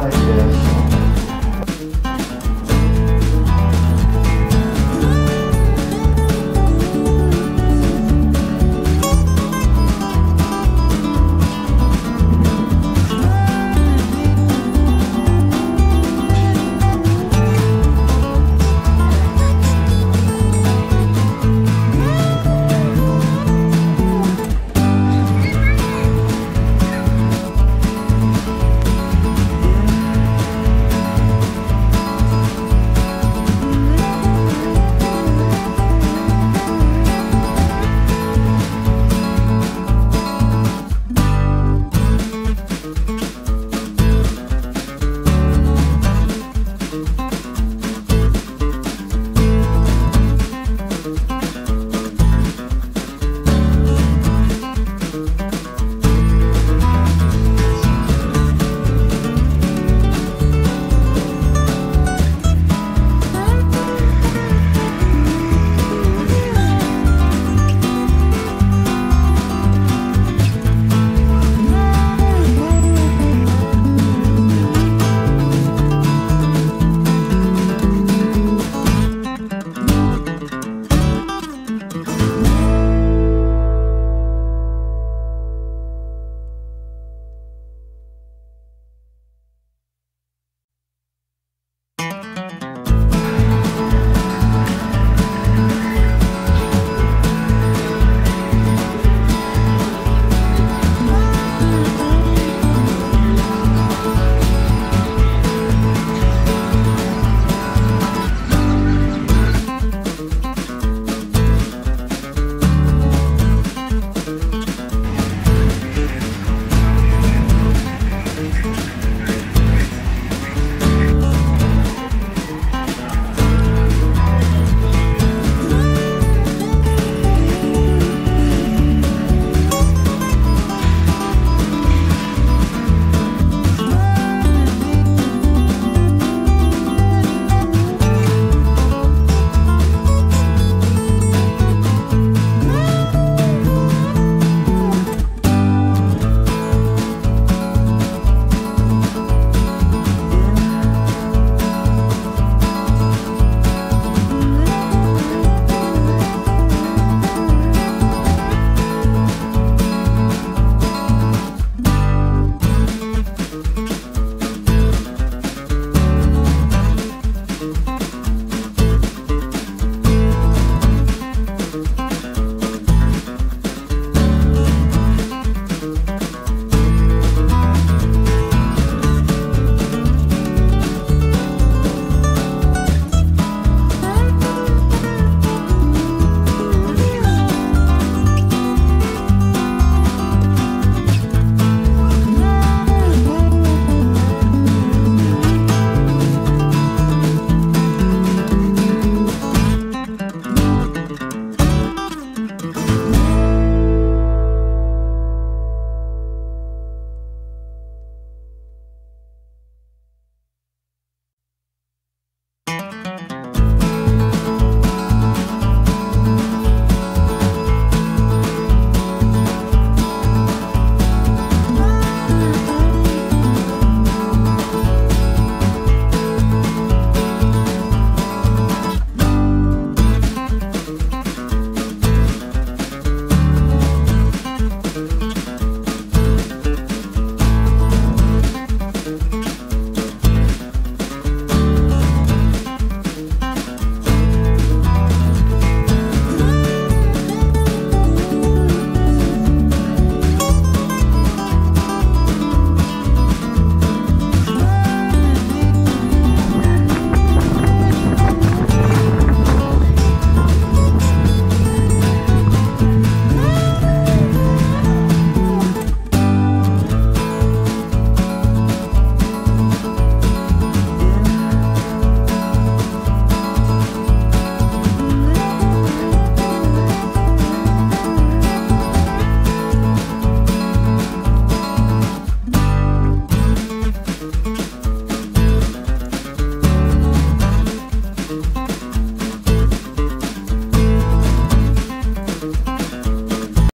product is.